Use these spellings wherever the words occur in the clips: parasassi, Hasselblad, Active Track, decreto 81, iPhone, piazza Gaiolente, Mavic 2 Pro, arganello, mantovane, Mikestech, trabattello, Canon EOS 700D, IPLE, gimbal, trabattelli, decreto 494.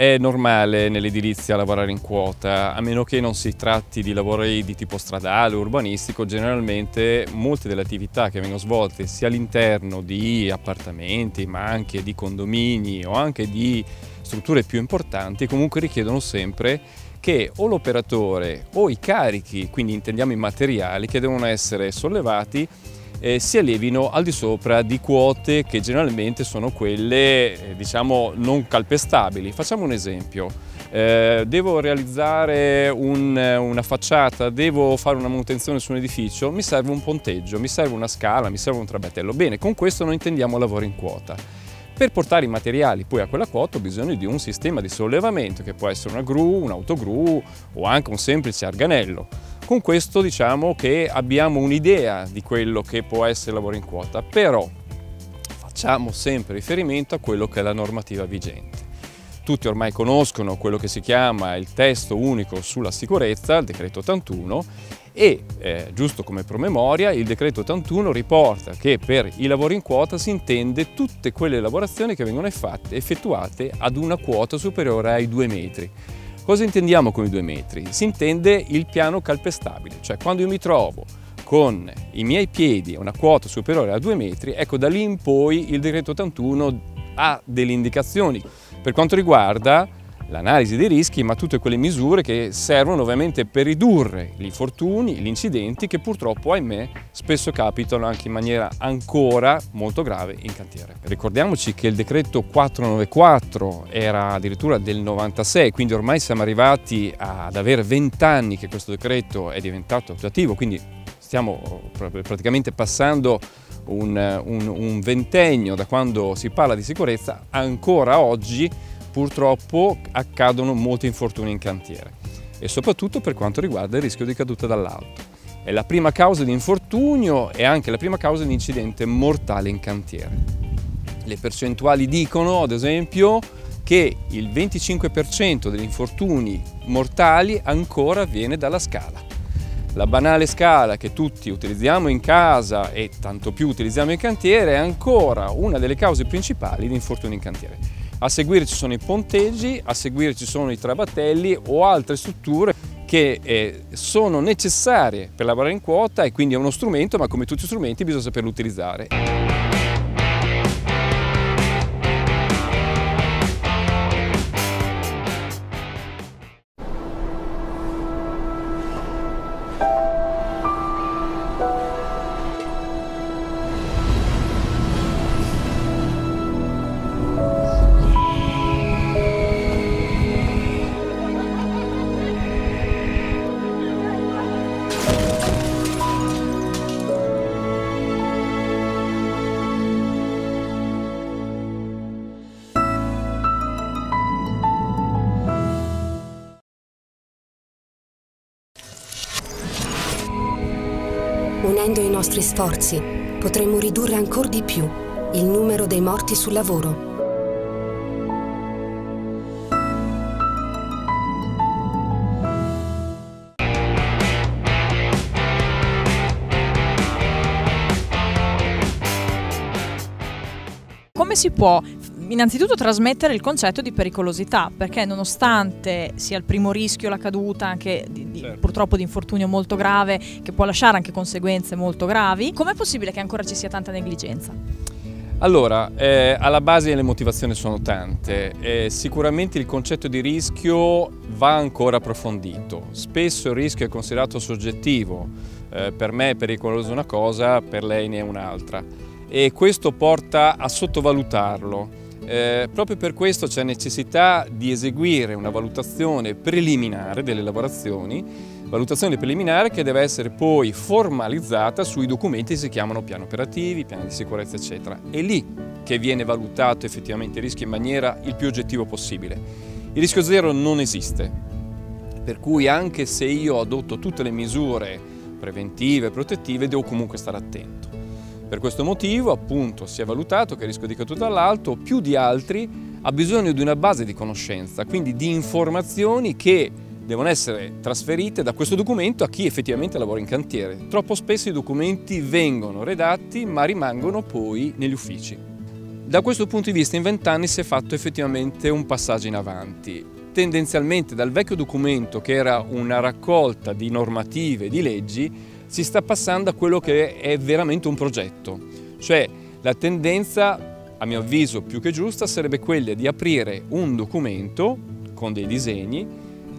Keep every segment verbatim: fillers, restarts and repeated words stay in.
È normale nell'edilizia lavorare in quota, a meno che non si tratti di lavori di tipo stradale o urbanistico. Generalmente molte delle attività che vengono svolte sia all'interno di appartamenti, ma anche di condomini o anche di strutture più importanti, comunque richiedono sempre che o l'operatore o i carichi, quindi intendiamo i materiali che devono essere sollevati, Eh, si elevino al di sopra di quote che generalmente sono quelle eh, diciamo non calpestabili. Facciamo un esempio, eh, devo realizzare un, una facciata, devo fare una manutenzione su un edificio, mi serve un ponteggio, mi serve una scala, mi serve un trabattello. Bene, con questo non intendiamo lavoro in quota. Per portare i materiali poi a quella quota ho bisogno di un sistema di sollevamento che può essere una gru, un'autogru o anche un semplice arganello. Con questo diciamo che abbiamo un'idea di quello che può essere lavoro in quota, però facciamo sempre riferimento a quello che è la normativa vigente. Tutti ormai conoscono quello che si chiama il testo unico sulla sicurezza, il decreto ottantuno, e eh, giusto come promemoria, il decreto ottantuno riporta che per i lavori in quota si intende tutte quelle lavorazioni che vengono fatte, effettuate ad una quota superiore ai due metri. Cosa intendiamo con i due metri? Si intende il piano calpestabile, cioè quando io mi trovo con i miei piedi a una quota superiore a due metri, ecco da lì in poi il decreto ottantuno ha delle indicazioni per quanto riguarda l'analisi dei rischi, ma tutte quelle misure che servono ovviamente per ridurre gli infortuni, gli incidenti che purtroppo, ahimè, spesso capitano anche in maniera ancora molto grave in cantiere. Ricordiamoci che il decreto quattrocentonovantaquattro era addirittura del novantasei, quindi ormai siamo arrivati ad avere venti anni che questo decreto è diventato attuativo, quindi stiamo praticamente passando un, un, un ventennio da quando si parla di sicurezza. Ancora oggi purtroppo accadono molti infortuni in cantiere e soprattutto per quanto riguarda il rischio di caduta dall'alto. È la prima causa di infortunio e anche la prima causa di incidente mortale in cantiere. Le percentuali dicono, ad esempio, che il venticinque per cento degli infortuni mortali ancora viene dalla scala. La banale scala che tutti utilizziamo in casa e tanto più utilizziamo in cantiere è ancora una delle cause principali di infortuni in cantiere. A seguire ci sono i ponteggi, a seguire ci sono i trabattelli o altre strutture che eh, sono necessarie per lavorare in quota, e quindi è uno strumento, ma come tutti gli strumenti bisogna saperlo utilizzare. Unendo i nostri sforzi, potremmo ridurre ancora di più il numero dei morti sul lavoro. Come si può innanzitutto trasmettere il concetto di pericolosità, perché nonostante sia il primo rischio la caduta, anche di, di, certo. purtroppo di infortunio molto grave che può lasciare anche conseguenze molto gravi, com'è possibile che ancora ci sia tanta negligenza? Allora, eh, alla base le motivazioni sono tante, eh, sicuramente il concetto di rischio va ancora approfondito. Spesso il rischio è considerato soggettivo, eh, per me è pericolosa una cosa, per lei ne è un'altra, e questo porta a sottovalutarlo. Eh, proprio per questo c'è necessità di eseguire una valutazione preliminare delle lavorazioni, valutazione preliminare che deve essere poi formalizzata sui documenti che si chiamano piani operativi, piani di sicurezza eccetera. È lì che viene valutato effettivamente il rischio in maniera il più oggettiva possibile. Il rischio zero non esiste, per cui anche se io adotto tutte le misure preventive e protettive devo comunque stare attento. Per questo motivo appunto si è valutato che il rischio di caduta dall'alto più di altri ha bisogno di una base di conoscenza, quindi di informazioni che devono essere trasferite da questo documento a chi effettivamente lavora in cantiere. Troppo spesso i documenti vengono redatti ma rimangono poi negli uffici. Da questo punto di vista in vent'anni si è fatto effettivamente un passaggio in avanti. Tendenzialmente dal vecchio documento, che era una raccolta di normative, di leggi, si sta passando a quello che è veramente un progetto. Cioè la tendenza, a mio avviso più che giusta, sarebbe quella di aprire un documento con dei disegni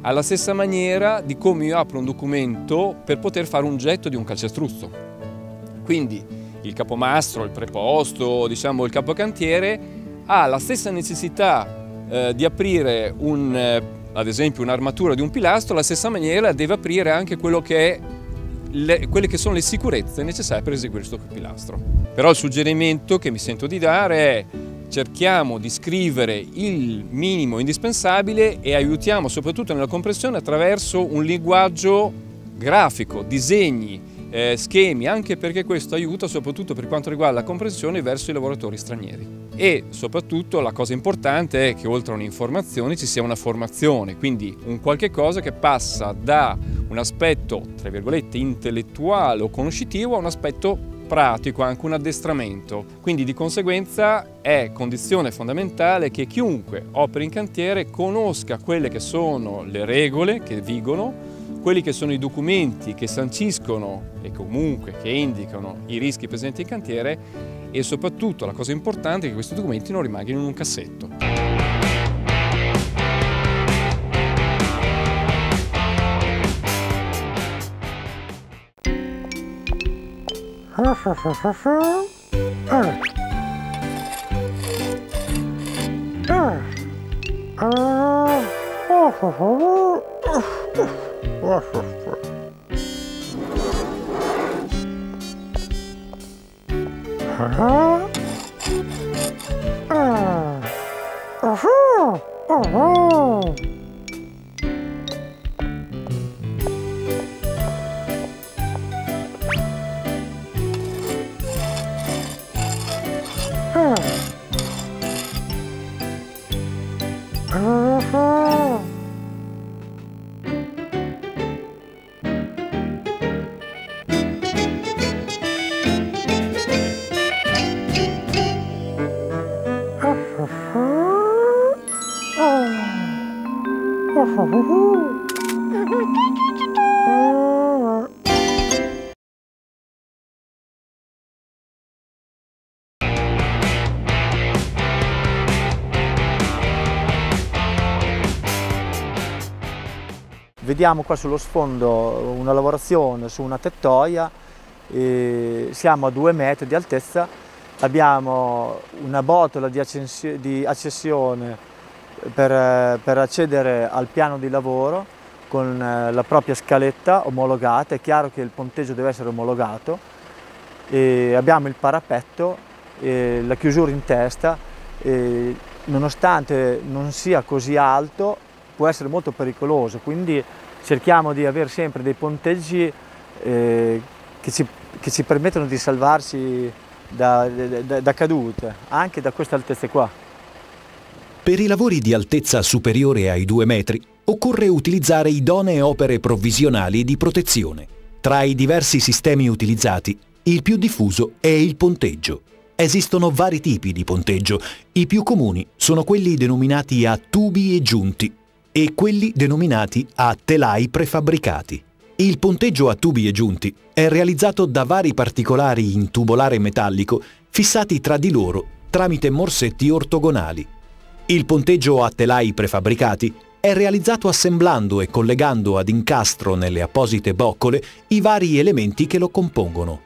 alla stessa maniera di come io apro un documento per poter fare un getto di un calcestruzzo. Quindi il capomastro, il preposto, diciamo il capocantiere, ha la stessa necessità eh, di aprire un, eh, ad esempio un'armatura di un pilastro, alla stessa maniera deve aprire anche quello che è le, quelle che sono le sicurezze necessarie per eseguire questo pilastro. Però il suggerimento che mi sento di dare è: cerchiamo di scrivere il minimo indispensabile e aiutiamo soprattutto nella comprensione attraverso un linguaggio grafico, disegni, Eh, schemi, anche perché questo aiuta soprattutto per quanto riguarda la comprensione verso i lavoratori stranieri. E soprattutto la cosa importante è che oltre a un'informazione ci sia una formazione, quindi un qualche cosa che passa da un aspetto tra virgolette intellettuale o conoscitivo a un aspetto pratico, anche un addestramento. Quindi di conseguenza è condizione fondamentale che chiunque operi in cantiere conosca quelle che sono le regole che vigono, quelli che sono i documenti che sanciscono e comunque che indicano i rischi presenti in cantiere, e soprattutto la cosa importante è che questi documenti non rimangano in un cassetto. Vediamo qua sullo sfondo una lavorazione su una tettoia, e siamo a due metri di altezza, abbiamo una botola di, di accessione per, per accedere al piano di lavoro con la propria scaletta omologata. È chiaro che il ponteggio deve essere omologato, e abbiamo il parapetto e la chiusura in testa, e nonostante non sia così alto può essere molto pericoloso, quindi cerchiamo di avere sempre dei ponteggi eh, che, ci, che ci permettono di salvarci da, da, da cadute, anche da queste altezze qua. Per i lavori di altezza superiore ai due metri occorre utilizzare idonee opere provvisionali di protezione. Tra i diversi sistemi utilizzati, il più diffuso è il ponteggio. Esistono vari tipi di ponteggio, i più comuni sono quelli denominati a tubi e giunti, e quelli denominati a telai prefabbricati. Il ponteggio a tubi e giunti è realizzato da vari particolari in tubolare metallico fissati tra di loro tramite morsetti ortogonali. Il ponteggio a telai prefabbricati è realizzato assemblando e collegando ad incastro nelle apposite boccole i vari elementi che lo compongono.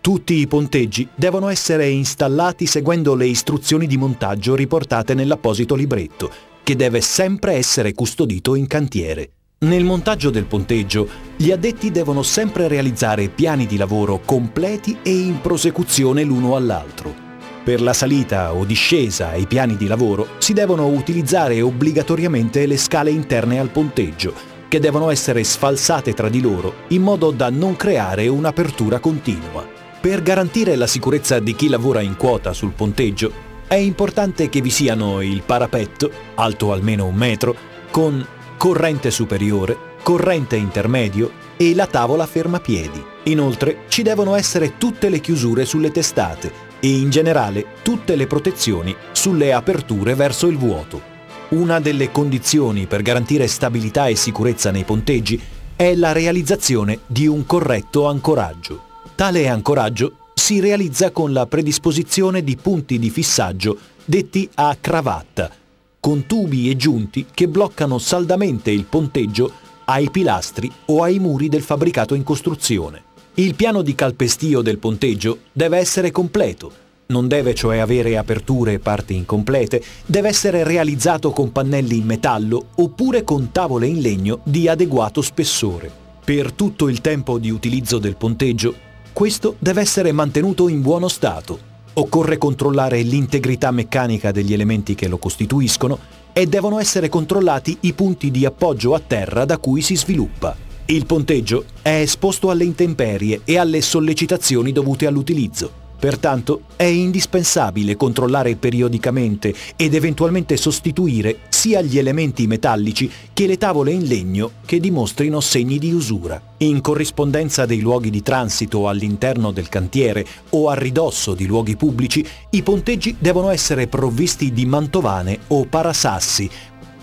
Tutti i ponteggi devono essere installati seguendo le istruzioni di montaggio riportate nell'apposito libretto, che deve sempre essere custodito in cantiere. Nel montaggio del ponteggio, gli addetti devono sempre realizzare piani di lavoro completi e in prosecuzione l'uno all'altro. Per la salita o discesa ai piani di lavoro si devono utilizzare obbligatoriamente le scale interne al ponteggio, che devono essere sfalsate tra di loro in modo da non creare un'apertura continua. Per garantire la sicurezza di chi lavora in quota sul ponteggio, è importante che vi siano il parapetto, alto almeno un metro, con corrente superiore, corrente intermedio e la tavola fermapiedi. Inoltre ci devono essere tutte le chiusure sulle testate, e in generale tutte le protezioni sulle aperture verso il vuoto. Una delle condizioni per garantire stabilità e sicurezza nei ponteggi è la realizzazione di un corretto ancoraggio. Tale ancoraggio si realizza con la predisposizione di punti di fissaggio detti a cravatta, con tubi e giunti che bloccano saldamente il ponteggio ai pilastri o ai muri del fabbricato in costruzione. Il piano di calpestio del ponteggio deve essere completo, non deve cioè avere aperture e parti incomplete, deve essere realizzato con pannelli in metallo oppure con tavole in legno di adeguato spessore. Per tutto il tempo di utilizzo del ponteggio, questo deve essere mantenuto in buono stato. Occorre controllare l'integrità meccanica degli elementi che lo costituiscono e devono essere controllati i punti di appoggio a terra da cui si sviluppa. Il ponteggio è esposto alle intemperie e alle sollecitazioni dovute all'utilizzo. Pertanto è indispensabile controllare periodicamente ed eventualmente sostituire sia gli elementi metallici che le tavole in legno che dimostrino segni di usura. In corrispondenza dei luoghi di transito all'interno del cantiere o a ridosso di luoghi pubblici, i ponteggi devono essere provvisti di mantovane o parasassi.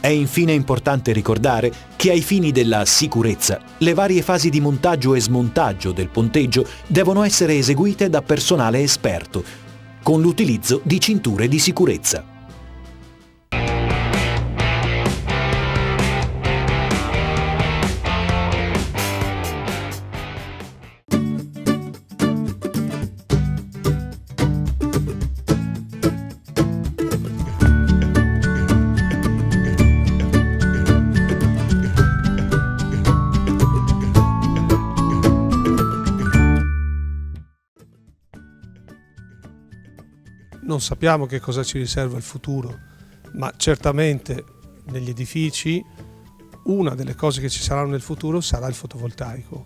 È infine importante ricordare che ai fini della sicurezza, le varie fasi di montaggio e smontaggio del ponteggio devono essere eseguite da personale esperto, con l'utilizzo di cinture di sicurezza. Non sappiamo che cosa ci riserva il futuro, ma certamente negli edifici una delle cose che ci saranno nel futuro sarà il fotovoltaico.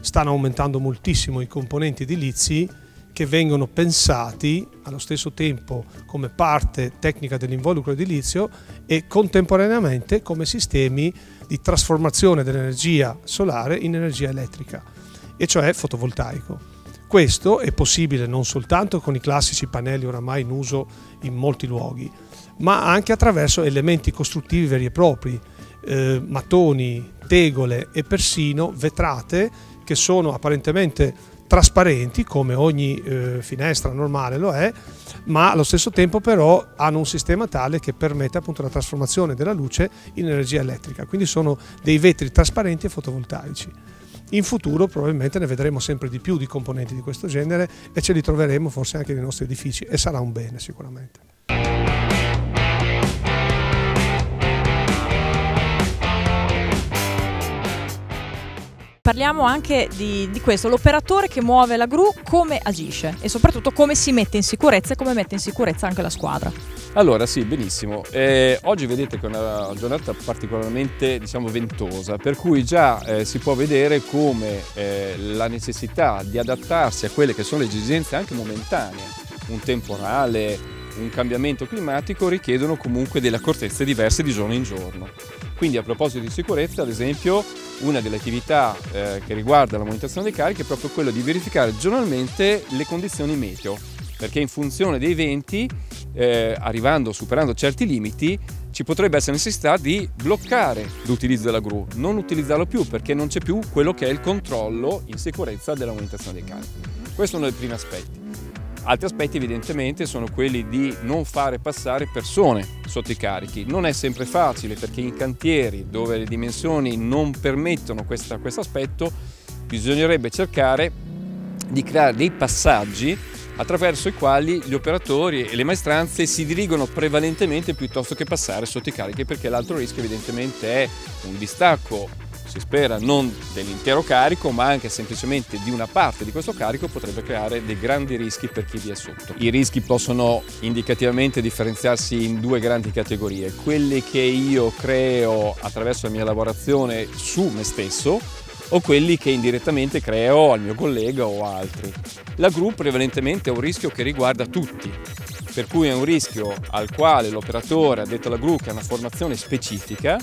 Stanno aumentando moltissimo i componenti edilizi che vengono pensati allo stesso tempo come parte tecnica dell'involucro edilizio e contemporaneamente come sistemi di trasformazione dell'energia solare in energia elettrica, e cioè fotovoltaico. Questo è possibile non soltanto con i classici pannelli oramai in uso in molti luoghi, ma anche attraverso elementi costruttivi veri e propri, eh, mattoni, tegole e persino vetrate che sono apparentemente trasparenti, come ogni eh, finestra normale lo è, ma allo stesso tempo però hanno un sistema tale che permette appunto la trasformazione della luce in energia elettrica, quindi sono dei vetri trasparenti e fotovoltaici. In futuro probabilmente ne vedremo sempre di più di componenti di questo genere e ce li troveremo forse anche nei nostri edifici, e sarà un bene sicuramente. Parliamo anche di, di questo, l'operatore che muove la gru come agisce e soprattutto come si mette in sicurezza e come mette in sicurezza anche la squadra. Allora sì, benissimo. Eh, oggi vedete che è una giornata particolarmente, diciamo, ventosa, per cui già eh, si può vedere come eh, la necessità di adattarsi a quelle che sono le esigenze anche momentanee, un temporale, un cambiamento climatico, richiedono comunque delle accortezze diverse di giorno in giorno. Quindi a proposito di sicurezza, ad esempio, una delle attività eh, che riguarda la manutenzione dei carichi è proprio quella di verificare giornalmente le condizioni meteo, perché in funzione dei venti, eh, arrivando, superando certi limiti, ci potrebbe essere necessità di bloccare l'utilizzo della gru, non utilizzarlo più perché non c'è più quello che è il controllo in sicurezza della manutenzione dei carichi. Questo è uno dei primi aspetti. Altri aspetti evidentemente sono quelli di non fare passare persone sotto i carichi. Non è sempre facile, perché in cantieri dove le dimensioni non permettono questo aspetto bisognerebbe cercare di creare dei passaggi attraverso i quali gli operatori e le maestranze si dirigono prevalentemente piuttosto che passare sotto i carichi, perché l'altro rischio evidentemente è un distacco, si spera non dell'intero carico ma anche semplicemente di una parte di questo carico, potrebbe creare dei grandi rischi per chi vi è sotto. I rischi possono indicativamente differenziarsi in due grandi categorie: quelli che io creo attraverso la mia lavorazione su me stesso o quelli che indirettamente creo al mio collega o altri. La gru prevalentemente è un rischio che riguarda tutti, per cui è un rischio al quale l'operatore addetto alla gru, che ha una formazione specifica,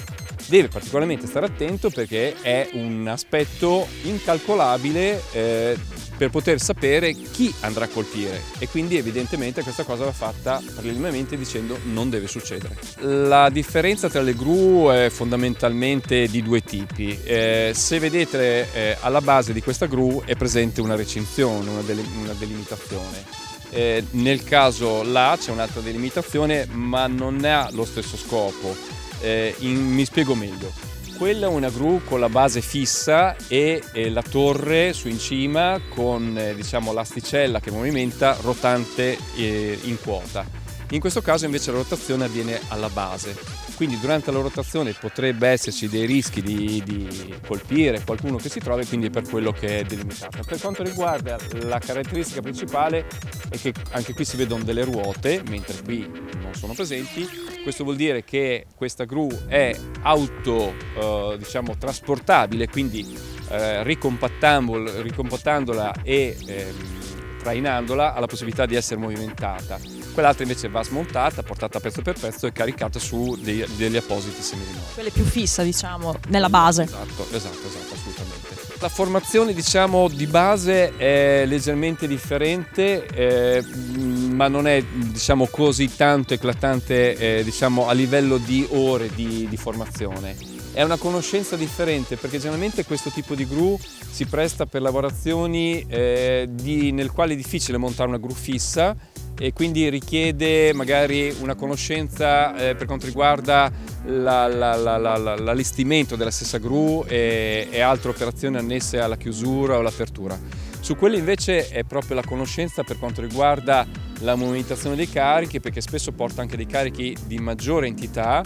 deve particolarmente stare attento, perché è un aspetto incalcolabile eh, per poter sapere chi andrà a colpire, e quindi evidentemente questa cosa va fatta preliminarmente dicendo non deve succedere. La differenza tra le gru è fondamentalmente di due tipi. Eh, se vedete eh, alla base di questa gru è presente una recinzione, una, del una delimitazione. Eh, nel caso là c'è un'altra delimitazione, ma non ha lo stesso scopo. Eh, in, mi spiego meglio. Quella è una gru con la base fissa e eh, la torre su in cima con eh, diciamo, l'asticella che movimenta rotante eh, in quota. In questo caso invece la rotazione avviene alla base, quindi durante la rotazione potrebbe esserci dei rischi di, di colpire qualcuno che si trova, e quindi per quello che è delimitata. Per quanto riguarda la caratteristica principale è che anche qui si vedono delle ruote, mentre qui non sono presenti. Questo vuol dire che questa gru è auto eh, diciamo, trasportabile, quindi eh, ricompattandola e eh, trainandola ha la possibilità di essere movimentata. Quell'altra invece va smontata, portata pezzo per pezzo e caricata su dei, degli appositi semirimotori. Quella più fissa, diciamo, nella base. Esatto, esatto, esatto, assolutamente. La formazione, diciamo, di base è leggermente differente, eh, ma non è, diciamo, così tanto eclatante, eh, diciamo, a livello di ore di, di formazione. È una conoscenza differente, perché generalmente questo tipo di gru si presta per lavorazioni eh, di, nel quale è difficile montare una gru fissa, e quindi richiede magari una conoscenza eh, per quanto riguarda l'allestimento della stessa gru e, e altre operazioni annesse alla chiusura o all'apertura. Su quello invece è proprio la conoscenza per quanto riguarda la movimentazione dei carichi, perché spesso porta anche dei carichi di maggiore entità,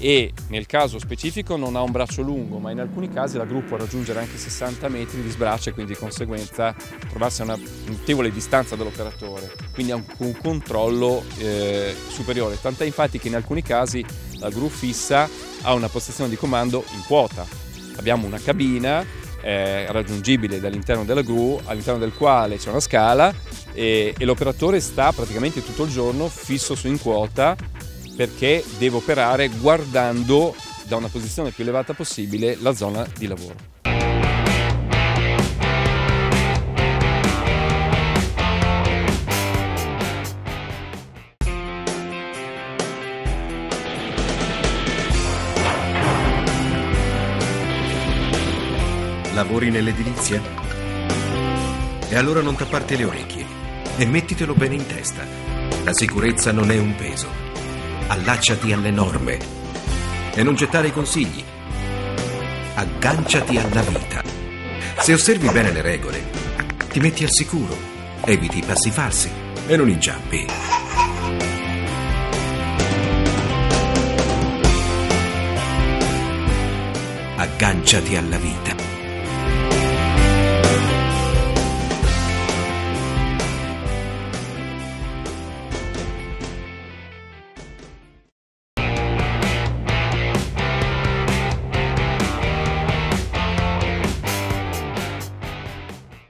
e nel caso specifico non ha un braccio lungo, ma in alcuni casi la gru può raggiungere anche sessanta metri di sbraccio e quindi di conseguenza trovarsi a una notevole distanza dall'operatore, quindi ha un, un controllo eh, superiore. Tant'è infatti che in alcuni casi la gru fissa ha una postazione di comando in quota. Abbiamo una cabina eh, raggiungibile dall'interno della gru, all'interno del quale c'è una scala e, e l'operatore sta praticamente tutto il giorno fisso su in quota, perché devo operare guardando da una posizione più elevata possibile la zona di lavoro. Lavori nell'edilizia? E allora non tapparti le orecchie e mettitelo bene in testa. La sicurezza non è un peso. Allacciati alle norme e non gettare i consigli. Agganciati alla vita. Se osservi bene le regole, ti metti al sicuro, eviti i passi falsi e non inciampi. Agganciati alla vita.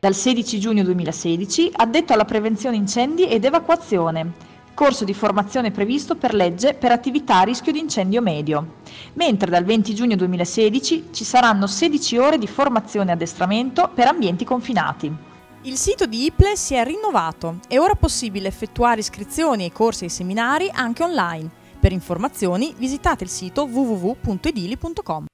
Dal sedici giugno duemilasedici, addetto alla prevenzione incendi ed evacuazione, corso di formazione previsto per legge per attività a rischio di incendio medio, mentre dal venti giugno duemilasedici ci saranno sedici ore di formazione e addestramento per ambienti confinati. Il sito di I P L E si è rinnovato, è ora possibile effettuare iscrizioni ai corsi e ai seminari anche online. Per informazioni visitate il sito w w w punto edili punto com.